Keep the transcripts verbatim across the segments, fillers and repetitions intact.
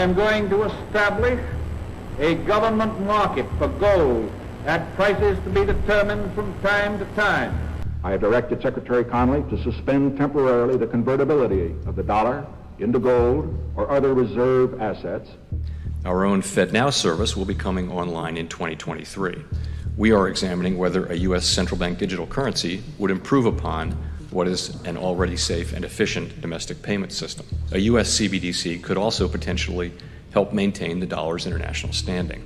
am going to establish a government market for gold at prices to be determined from time to time. I have directed Secretary Connolly to suspend temporarily the convertibility of the dollar into gold or other reserve assets. Our own FedNow service will be coming online in twenty twenty-three. We are examining whether a U S central bank digital currency would improve upon what is an already safe and efficient domestic payment system. A U S C B D C could also potentially help maintain the dollar's international standing.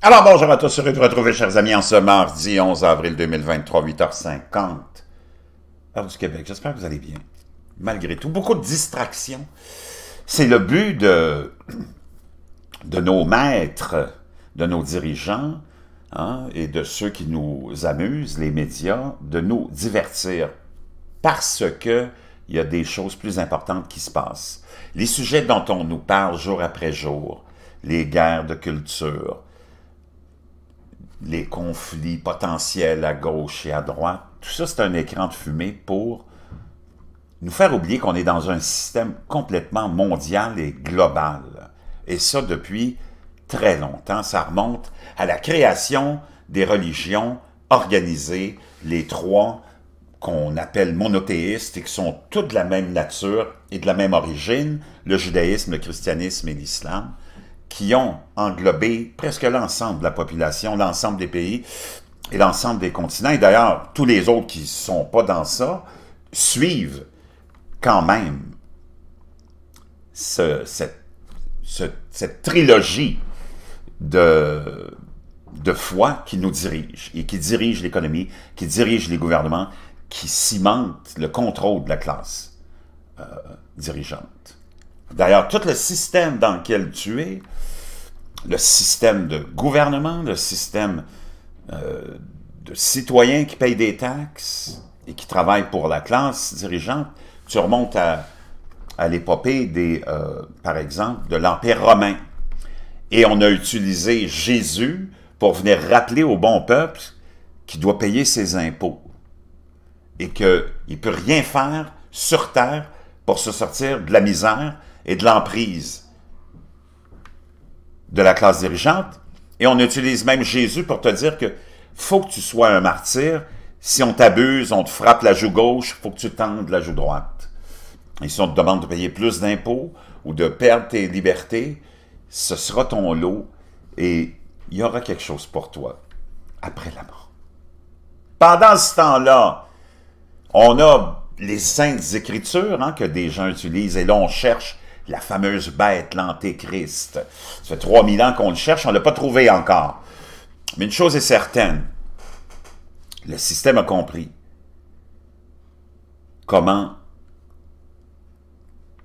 Alors bonjour à tous, heureux de vous retrouver, chers amis, en ce mardi onze avril deux mille vingt-trois, huit heures cinquante, heure du Québec. J'espère que vous allez bien, malgré tout. Beaucoup de distractions. C'est le but de, de nos maîtres, de nos dirigeants, hein, et de ceux qui nous amusent, les médias, de nous divertir, parce que il y a des choses plus importantes qui se passent. Les sujets dont on nous parle jour après jour, les guerres de culture, les conflits potentiels à gauche et à droite, tout ça c'est un écran de fumée pour nous faire oublier qu'on est dans un système complètement mondial et global. Et ça depuis très longtemps, ça remonte à la création des religions organisées, les trois qu'on appelle monothéistes et qui sont toutes de la même nature et de la même origine, le judaïsme, le christianisme et l'islam, qui ont englobé presque l'ensemble de la population, l'ensemble des pays et l'ensemble des continents. Et d'ailleurs, tous les autres qui ne sont pas dans ça suivent quand même ce, cette, ce, cette trilogie de... de foi qui nous dirige et qui dirige l'économie, qui dirige les gouvernements, qui cimente le contrôle de la classe euh, dirigeante. D'ailleurs, tout le système dans lequel tu es, le système de gouvernement, le système euh, de citoyens qui payent des taxes et qui travaillent pour la classe dirigeante, tu remontes à, à l'épopée des, euh, par exemple, de l'Empire romain. Et on a utilisé Jésus pour venir rappeler au bon peuple qu'il doit payer ses impôts et qu'il ne peut rien faire sur terre pour se sortir de la misère et de l'emprise de la classe dirigeante. Et on utilise même Jésus pour te dire que faut que tu sois un martyr. Si on t'abuse, on te frappe la joue gauche, il faut que tu tendes la joue droite. Et si on te demande de payer plus d'impôts ou de perdre tes libertés, ce sera ton lot et il y aura quelque chose pour toi après la mort. Pendant ce temps-là, on a les saintes écritures hein, que des gens utilisent, et là on cherche la fameuse bête, l'antéchrist. Ça fait trois mille ans qu'on le cherche, on ne l'a pas trouvé encore. Mais une chose est certaine, le système a compris comment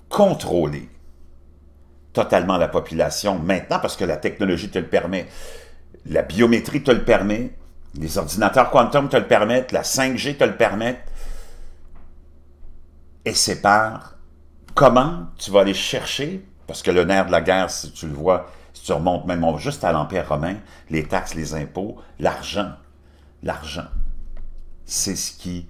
contrôler totalement la population maintenant, parce que la technologie te le permet, la biométrie te le permet, les ordinateurs quantum te le permettent, la cinq G te le permettent, et c'est par comment tu vas aller chercher, parce que le nerf de la guerre, si tu le vois, si tu remontes même on va juste à l'Empire romain, les taxes, les impôts, l'argent, l'argent, c'est ce qui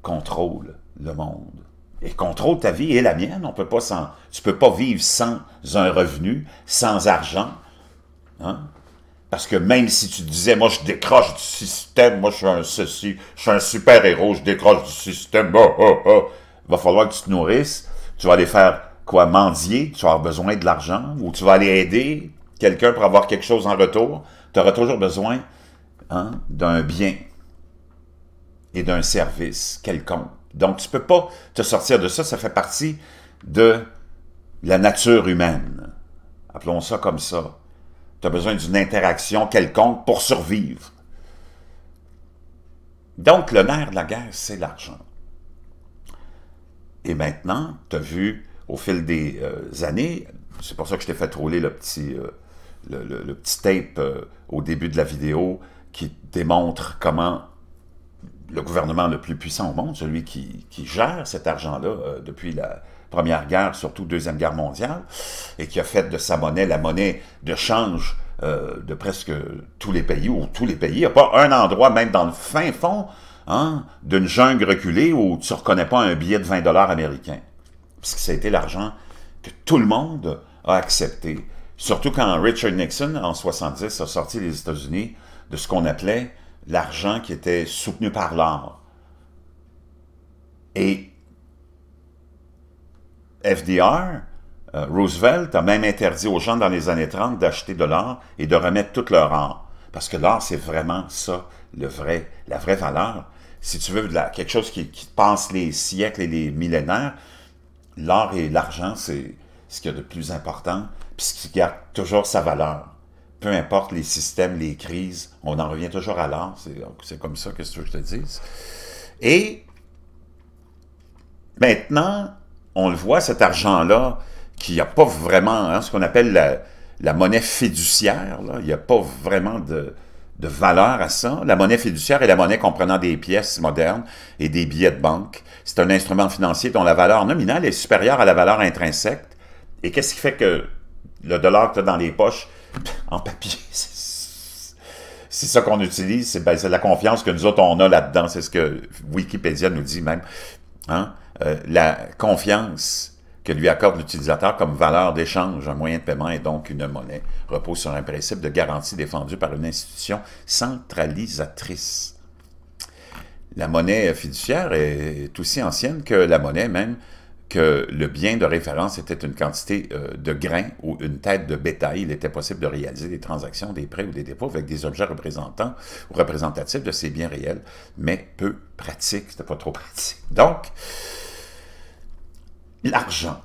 contrôle le monde. Et contrôle ta vie et la mienne, on peut pas sans, tu peux pas vivre sans un revenu, sans argent, hein? Parce que même si tu disais, moi je décroche du système, moi je suis un ceci, je suis un super-héros, je décroche du système, oh, oh, oh. Il va falloir que tu te nourrisses, tu vas aller faire quoi, mendier, tu vas avoir besoin de l'argent, ou tu vas aller aider quelqu'un pour avoir quelque chose en retour, tu auras toujours besoin hein, d'un bien et d'un service quelconque. Donc, tu ne peux pas te sortir de ça, ça fait partie de la nature humaine. Appelons ça comme ça. Tu as besoin d'une interaction quelconque pour survivre. Donc, le nerf de la guerre, c'est l'argent. Et maintenant, tu as vu, au fil des euh, années, c'est pour ça que je t'ai fait troller le petit, euh, le, le, le petit tape euh, au début de la vidéo qui démontre comment le gouvernement le plus puissant au monde, celui qui, qui gère cet argent-là euh, depuis la Première Guerre, surtout Deuxième Guerre mondiale, et qui a fait de sa monnaie la monnaie de change euh, de presque tous les pays, ou tous les pays. Il n'y a pas un endroit, même dans le fin fond, hein, d'une jungle reculée où tu ne reconnais pas un billet de vingt dollars américain. parce que ça a été l'argent que tout le monde a accepté. Surtout quand Richard Nixon, en soixante-dix, a sorti les États-Unis de ce qu'on appelait l'argent qui était soutenu par l'or. Et F D R, euh, Roosevelt, a même interdit aux gens dans les années trente d'acheter de l'or et de remettre tout leur or. Parce que l'or, c'est vraiment ça, le vrai, la vraie valeur. Si tu veux de la, quelque chose qui, qui passe les siècles et les millénaires, l'or et l'argent, c'est ce qu'il y a de plus important, puis ce qui garde toujours sa valeur. Peu importe les systèmes, les crises, on en revient toujours à l'or. C'est comme ça que, ce que je te dis. Et maintenant, on le voit, cet argent-là, qui n'a pas vraiment hein, ce qu'on appelle la, la monnaie fiduciaire. Là. Il n'y a pas vraiment de, de valeur à ça. La monnaie fiduciaire est la monnaie comprenant des pièces modernes et des billets de banque. C'est un instrument financier dont la valeur nominale est supérieure à la valeur intrinsèque. Et qu'est-ce qui fait que le dollar que tu as dans les poches, en papier, c'est ça qu'on utilise, c'est ben, la confiance que nous autres, on a là-dedans. C'est ce que Wikipédia nous dit même. Hein? Euh, la confiance que lui accorde l'utilisateur comme valeur d'échange, un moyen de paiement et donc une monnaie, repose sur un principe de garantie défendu par une institution centralisatrice. La monnaie fiduciaire est aussi ancienne que la monnaie même, que le bien de référence était une quantité euh, de grains ou une tête de bétail. Il était possible de réaliser des transactions, des prêts ou des dépôts avec des objets représentants ou représentatifs de ces biens réels, mais peu pratiques. C'était pas trop pratique. Donc, l'argent.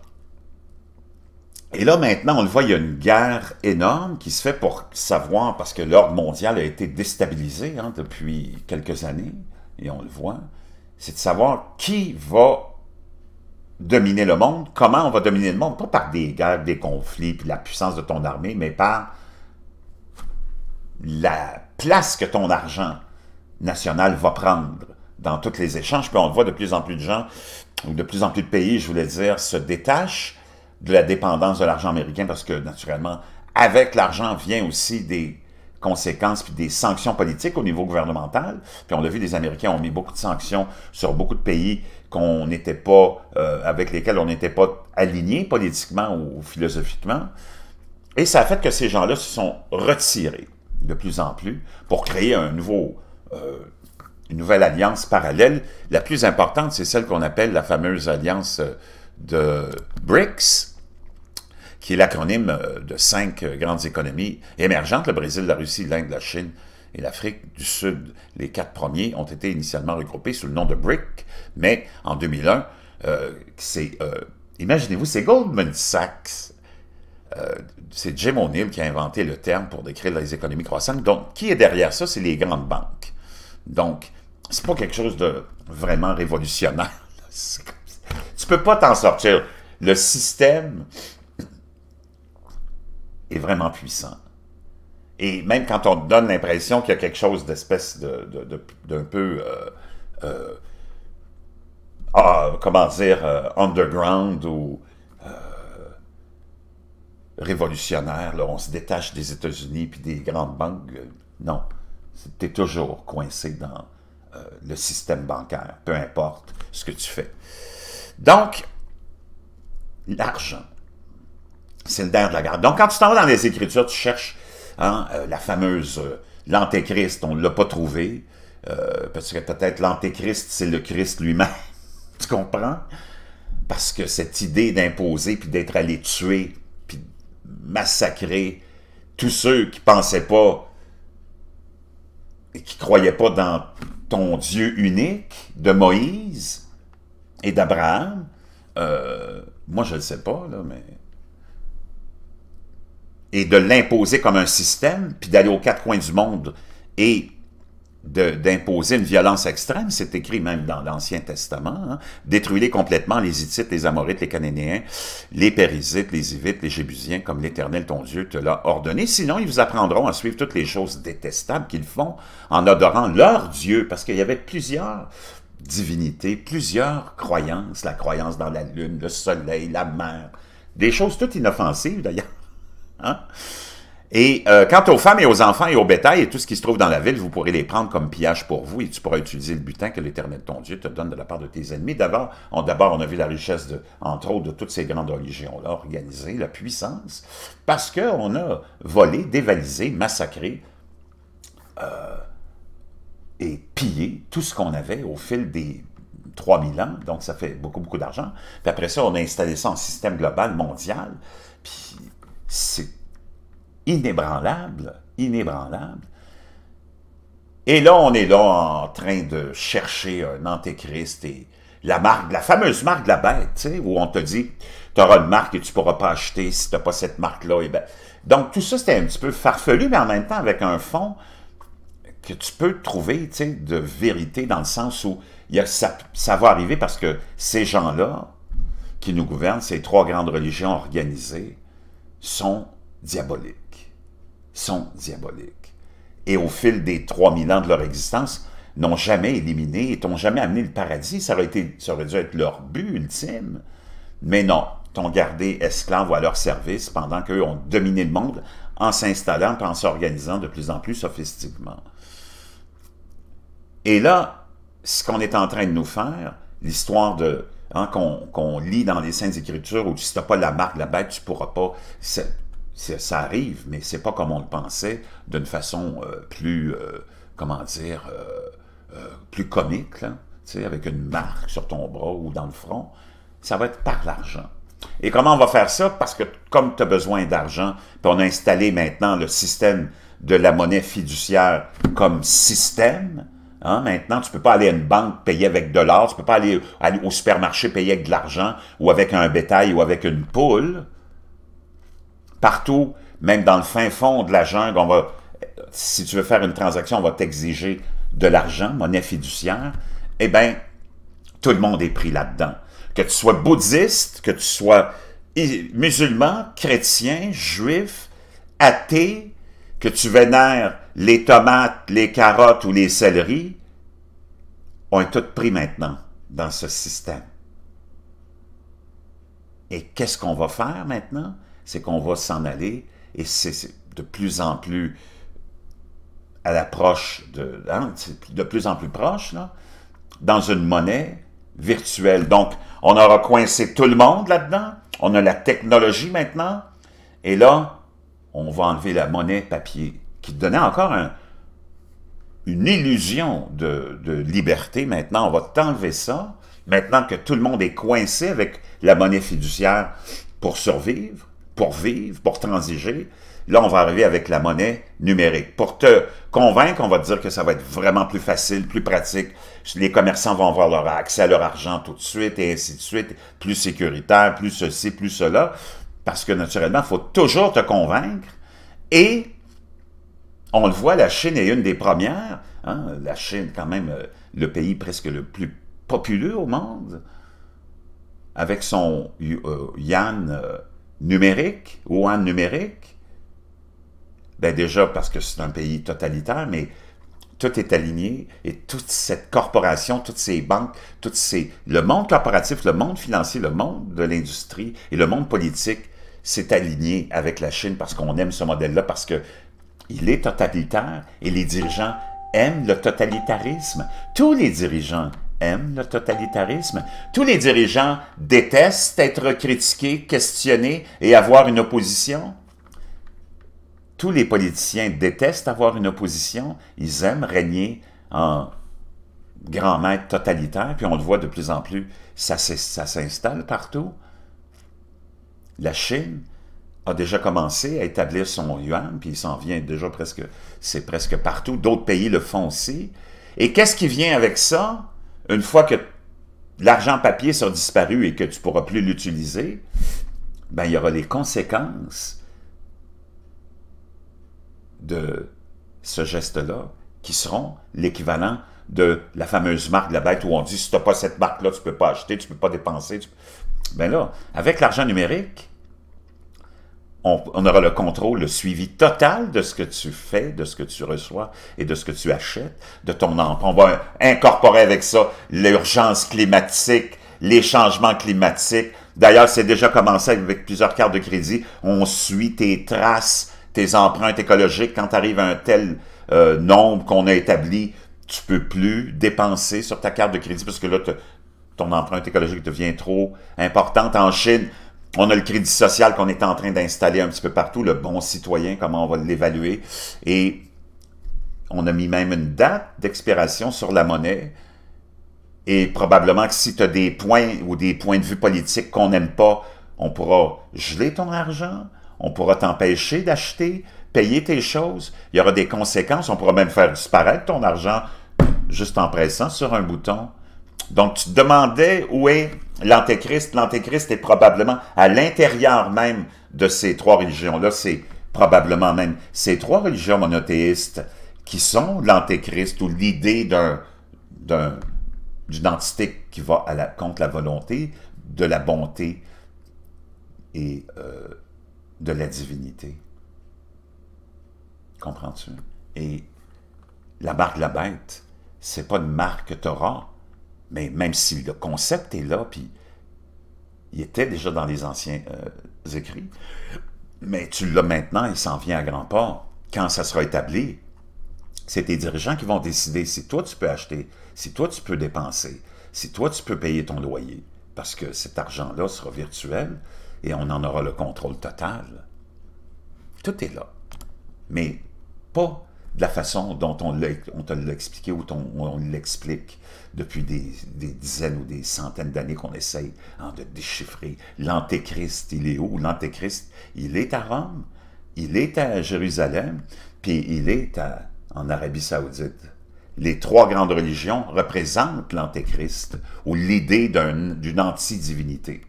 Et là, maintenant, on le voit, il y a une guerre énorme qui se fait pour savoir, parce que l'ordre mondial a été déstabilisé hein, depuis quelques années, et on le voit, c'est de savoir qui va dominer le monde, comment on va dominer le monde, pas par des guerres, des conflits, puis la puissance de ton armée, mais par la place que ton argent national va prendre dans tous les échanges. Puis on voit de plus en plus de gens, ou de plus en plus de pays, je voulais dire, se détachent de la dépendance de l'argent américain, parce que naturellement, avec l'argent vient aussi des conséquences puis des sanctions politiques au niveau gouvernemental. Puis on l'a vu, les Américains ont mis beaucoup de sanctions sur beaucoup de pays qu'on n'était pas, euh, avec lesquels on n'était pas alignés politiquement ou philosophiquement. Et ça a fait que ces gens-là se sont retirés de plus en plus pour créer un nouveau, euh, une nouvelle alliance parallèle. La plus importante, c'est celle qu'on appelle la fameuse alliance de BRICS, qui est l'acronyme de cinq grandes économies émergentes, le Brésil, la Russie, l'Inde, la Chine et l'Afrique du Sud. Les quatre premiers ont été initialement regroupés sous le nom de BRICS, mais en deux mille un, euh, c'est, euh, imaginez-vous, c'est Goldman Sachs, euh, c'est Jim O'Neill qui a inventé le terme pour décrire les économies croissantes. Donc, qui est derrière ça? C'est les grandes banques. Donc, c'est pas quelque chose de vraiment révolutionnaire. Tu peux pas t'en sortir. Le système est vraiment puissant. Et même quand on te donne l'impression qu'il y a quelque chose d'espèce d'un de, de, de, peu, euh, euh, ah, comment dire, euh, underground ou euh, révolutionnaire, là, on se détache des États-Unis puis des grandes banques, euh, non, t'es toujours coincé dans euh, le système bancaire, peu importe ce que tu fais. Donc, l'argent, c'est le nerf de la guerre. Donc, quand tu t'en vas dans les Écritures, tu cherches hein, euh, la fameuse euh, l'antéchrist, on ne l'a pas trouvé, euh, parce que peut-être l'antéchrist, c'est le Christ lui-même. Tu comprends? Parce que cette idée d'imposer, puis d'être allé tuer, puis massacrer tous ceux qui ne pensaient pas et qui ne croyaient pas dans ton Dieu unique, de Moïse et d'Abraham, euh, moi, je ne le sais pas, là, mais... et de l'imposer comme un système, puis d'aller aux quatre coins du monde et d'imposer une violence extrême, c'est écrit même dans l'Ancien Testament, hein. Détruis-les complètement, les Hittites, les Amorites, les Cananéens, les Périsites, les Hivites, les Jébusiens, comme l'Éternel ton Dieu te l'a ordonné. Sinon, ils vous apprendront à suivre toutes les choses détestables qu'ils font en adorant leur Dieu, parce qu'il y avait plusieurs divinités, plusieurs croyances, la croyance dans la lune, le soleil, la mer, des choses toutes inoffensives d'ailleurs. Hein? Et euh, quant aux femmes et aux enfants et au bétail et tout ce qui se trouve dans la ville, vous pourrez les prendre comme pillage pour vous et tu pourras utiliser le butin que l'Éternel ton Dieu te donne de la part de tes ennemis. D'abord, on, d'abord, on a vu la richesse, de, entre autres, de toutes ces grandes religions-là organisées, la puissance, parce qu'on a volé, dévalisé, massacré euh, et pillé tout ce qu'on avait au fil des trois mille ans. Donc, ça fait beaucoup, beaucoup d'argent. Puis après ça, on a installé ça en système global, mondial. Puis c'est inébranlable, inébranlable. Et là, on est là en train de chercher un antéchrist et la marque, la fameuse marque de la bête, tu sais, où on te dit, tu auras une marque et tu ne pourras pas acheter si tu n'as pas cette marque-là. Et ben, donc, tout ça, c'était un petit peu farfelu, mais en même temps, avec un fond que tu peux trouver, tu sais, de vérité, dans le sens où il y a, ça, ça va arriver parce que ces gens-là qui nous gouvernent, ces trois grandes religions organisées, sont diaboliques. Sont diaboliques. Et au fil des trois mille ans de leur existence, n'ont jamais éliminé et t'ont jamais amené le paradis. Ça aurait, été, ça aurait dû être leur but ultime. Mais non, t'ont gardé esclaves à leur service pendant qu'eux ont dominé le monde en s'installant et en s'organisant de plus en plus sophistiquement. Et là, ce qu'on est en train de nous faire, l'histoire de hein, qu'on qu'on lit dans les Saintes Écritures, où si t'as pas la marque de la bête, tu pourras pas... Ça arrive, mais c'est pas comme on le pensait, d'une façon euh, plus, euh, comment dire, euh, euh, plus comique, là, tu sais, avec une marque sur ton bras ou dans le front. Ça va être par l'argent. Et comment on va faire ça? Parce que comme tu as besoin d'argent, puis on a installé maintenant le système de la monnaie fiduciaire comme système, hein, maintenant, tu peux pas aller à une banque payer avec de l'or, tu peux pas aller, aller au supermarché payer avec de l'argent, ou avec un bétail, ou avec une poule. Partout, même dans le fin fond de la jungle, on va, si tu veux faire une transaction, on va t'exiger de l'argent, monnaie fiduciaire. Eh bien, tout le monde est pris là-dedans. Que tu sois bouddhiste, que tu sois musulman, chrétien, juif, athée, que tu vénères les tomates, les carottes ou les céleris, on est tous pris maintenant dans ce système. Et qu'est-ce qu'on va faire maintenant? C'est qu'on va s'en aller, et c'est de plus en plus à l'approche, de, hein, de plus en plus proche, là, dans une monnaie virtuelle. Donc, on aura coincé tout le monde là-dedans, on a la technologie maintenant, et là, on va enlever la monnaie papier, qui donnait encore un, une illusion de, de liberté. Maintenant, on va t'enlever ça, maintenant que tout le monde est coincé avec la monnaie fiduciaire pour survivre, pour vivre, pour transiger. Là, on va arriver avec la monnaie numérique. Pour te convaincre, on va te dire que ça va être vraiment plus facile, plus pratique. Les commerçants vont avoir leur accès à leur argent tout de suite, et ainsi de suite. Plus sécuritaire, plus ceci, plus cela. Parce que, naturellement, il faut toujours te convaincre. Et, on le voit, la Chine est une des premières. Hein? La Chine, quand même, le pays presque le plus populeux au monde. Avec son euh, yuan... Euh, numérique, ou en numérique, ben déjà parce que c'est un pays totalitaire, mais tout est aligné, et toute cette corporation, toutes ces banques, toutes ces, le monde corporatif, le monde financier, le monde de l'industrie et le monde politique s'est aligné avec la Chine parce qu'on aime ce modèle-là, parce que il est totalitaire et les dirigeants aiment le totalitarisme. Tous les dirigeants aiment le totalitarisme. Tous les dirigeants détestent être critiqués, questionnés et avoir une opposition. Tous les politiciens détestent avoir une opposition. Ils aiment régner en grand maître totalitaire, puis on le voit de plus en plus, ça s'installe partout. La Chine a déjà commencé à établir son yuan, puis il s'en vient déjà presque, c'est presque partout. D'autres pays le font aussi. Et qu'est-ce qui vient avec ça? Une fois que l'argent papier sera disparu et que tu ne pourras plus l'utiliser, ben, il y aura les conséquences de ce geste-là qui seront l'équivalent de la fameuse marque de la bête où on dit « si tu n'as pas cette marque-là, tu ne peux pas acheter, tu ne peux pas dépenser. Tu... » Ben là, avec l'argent numérique, on, on aura le contrôle, le suivi total de ce que tu fais, de ce que tu reçois et de ce que tu achètes, de ton emploi. On va incorporer avec ça l'urgence climatique, les changements climatiques. D'ailleurs, c'est déjà commencé avec plusieurs cartes de crédit. On suit tes traces, tes empreintes écologiques, quand tu arrives à un tel euh, nombre qu'on a établi, tu peux plus dépenser sur ta carte de crédit parce que là, ton empreinte écologique devient trop importante. En Chine, on a le crédit social qu'on est en train d'installer un petit peu partout, le bon citoyen, comment on va l'évaluer. Et on a mis même une date d'expiration sur la monnaie. Et probablement que si tu as des points ou des points de vue politiques qu'on n'aime pas, on pourra geler ton argent, on pourra t'empêcher d'acheter, payer tes choses. Il y aura des conséquences. On pourra même faire disparaître ton argent juste en pressant sur un bouton. Donc, tu te demandais où est l'Antéchrist. L'Antéchrist est probablement à l'intérieur même de ces trois religions-là. C'est probablement même ces trois religions monothéistes qui sont l'Antéchrist ou l'idée d'un, d'un, d'une entité qui va à la, contre la volonté, de la bonté et euh, de la divinité. Comprends-tu? Et la marque de la bête, c'est pas une marque que tu auras, mais même si le concept est là, puis il était déjà dans les anciens euh, écrits, mais tu l'as maintenant, il s'en vient à grands pas. Quand ça sera établi, c'est tes dirigeants qui vont décider si toi tu peux acheter, si toi tu peux dépenser, si toi tu peux payer ton loyer, parce que cet argent-là sera virtuel et on en aura le contrôle total. Tout est là, mais pas de la façon dont on, on te l'a expliqué ou ton, on l'explique depuis des, des dizaines ou des centaines d'années qu'on essaye hein, de déchiffrer. L'Antéchrist, il est où? L'Antéchrist, il est à Rome, il est à Jérusalem, puis il est à, en Arabie Saoudite. Les trois grandes religions représentent l'Antéchrist ou l'idée d'une antidivinité.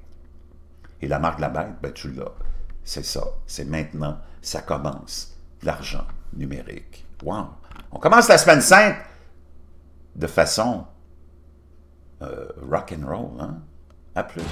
Et la marque de la bête, ben tu l'as. C'est ça, c'est maintenant, ça commence, l'argent numérique. Wow! On commence la Semaine Sainte de façon euh, rock and roll, hein? À plus!